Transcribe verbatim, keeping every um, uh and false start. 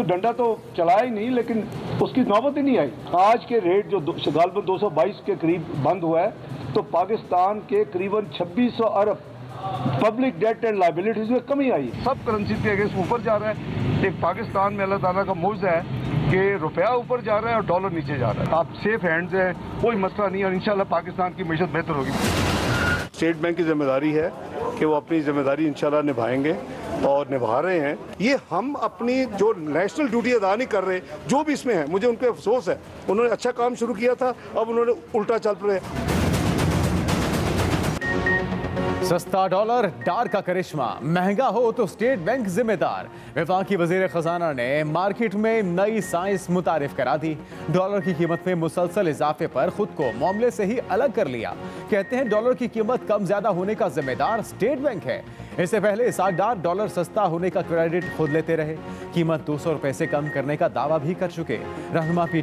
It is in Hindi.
डंडा तो चलाया ही नहीं, लेकिन उसकी नौबत ही नहीं आई। आज के रेट जो गालबन दो सौ बाईस के करीब बंद हुआ है, तो पाकिस्तान के करीबन छब्बीस सौ अरब पब्लिक डेट एंड लाइबिलिटीज में कमी आई। सब करेंसी के अगेंस्ट ऊपर जा रहा है। एक पाकिस्तान में अल्लाह ताला का मौज़ा है कि रुपया ऊपर जा रहा है और डॉलर नीचे जा रहा है। आप सेफ हैंड्स हैं, कोई मसला नहीं है और इंशाल्लाह पाकिस्तान की मैशत बेहतर होगी। स्टेट बैंक की जिम्मेदारी है कि वो अपनी जिम्मेदारी इंशाल्लाह निभाएंगे और निभा रहे हैं। ये हम अपनी जो नेशनल ड्यूटी अदा नहीं कर रहे, जो भी इसमें है, मुझे उनके अफसोस है। उन्होंने अच्छा काम शुरू किया था, अब उन्होंने उल्टा चल पड़े। सस्ता डॉलर डार का करिश्मा, महंगा हो तो स्टेट बैंक जिम्मेदार। वफाकी वजीर खजाना ने मार्केट में नई साइंस मुतारिफ करा दी। डॉलर की कीमत में मुसलसल इजाफे पर खुद को मामले से ही अलग कर लिया। कहते हैं डॉलर की कीमत कम ज्यादा होने का जिम्मेदार स्टेट बैंक है। इससे पहले इसारदार डॉलर सस्ता होने का क्रेडिट खुद लेते रहे, कीमत दो सौ रुपए से कम करने का दावा भी कर चुके। रहनुमा पी